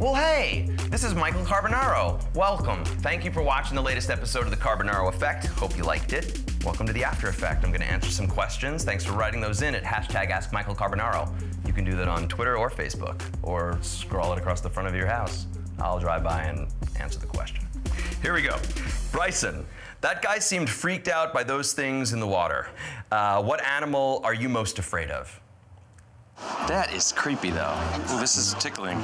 Well, hey, this is Michael Carbonaro. Welcome. Thank you for watching the latest episode of The Carbonaro Effect. Hope you liked it. Welcome to the After Effect. I'm going to answer some questions. Thanks for writing those in at #AskMichaelCarbonaro. You can do that on Twitter or Facebook, or scroll it across the front of your house. I'll drive by and answer the question. Here we go. Bryson, that guy seemed freaked out by those things in the water. What animal are you most afraid of? That is creepy, though. Ooh, this is tickling.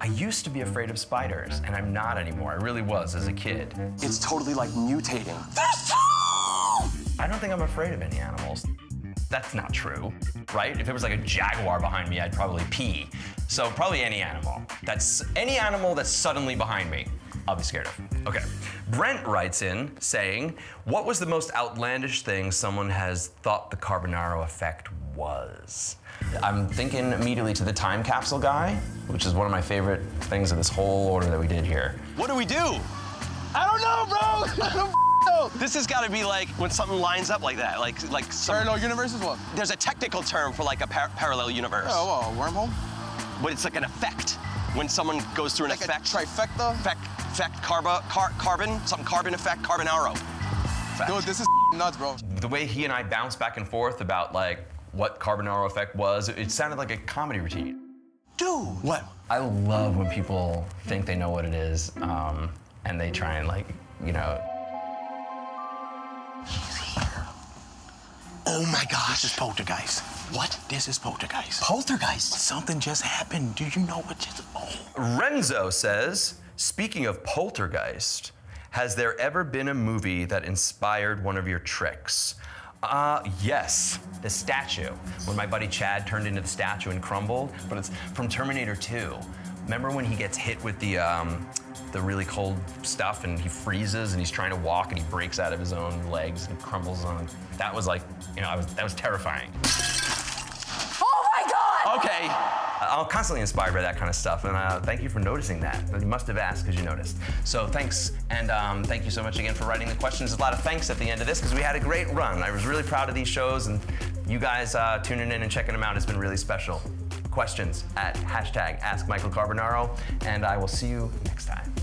I used to be afraid of spiders, and I'm not anymore. I really was as a kid. It's totally like mutating. There's two! I don't think I'm afraid of any animals. That's not true, right? If it was like a jaguar behind me, I'd probably pee. So probably any animal. That's any animal that's suddenly behind me, I'll be scared of. Okay. Brent writes in saying, what was the most outlandish thing someone has thought the Carbonaro Effect was? I'm thinking immediately to the time capsule guy, which is one of my favorite things of this whole order that we did here. What do we do? I don't know, bro! I don't know. This has got to be like when something lines up like that. Like some... Parallel universe is what? There's a technical term for like a parallel universe. Oh, a wormhole? But it's like an effect. When someone goes through an like effect. A trifecta? Carbon effect, Carbonaro. Effect. Dude, this is nuts, bro. The way he and I bounced back and forth about like what Carbonaro Effect was, it sounded like a comedy routine. Dude! What? I love when people think they know what it is, and they try and like, you know. Oh my gosh. This is poltergeist. What? This is poltergeist. Poltergeist? Something just happened. Do you know what just... Oh. Renzo says, speaking of poltergeist, has there ever been a movie that inspired one of your tricks? Yes, The Statue. When my buddy Chad turned into the statue and crumbled, but it's from Terminator 2. Remember when he gets hit with the really cold stuff and he freezes and he's trying to walk and he breaks out of his own legs and crumbles on. That was like, you know, that was terrifying. Oh my God! Okay. I'm constantly inspired by that kind of stuff, and thank you for noticing that. You must have asked because you noticed. So thanks, and thank you so much again for writing the questions. There's a lot of thanks at the end of this because we had a great run. I was really proud of these shows, and you guys tuning in and checking them out has been really special. Questions at #AskMichaelCarbonaro, and I will see you next time.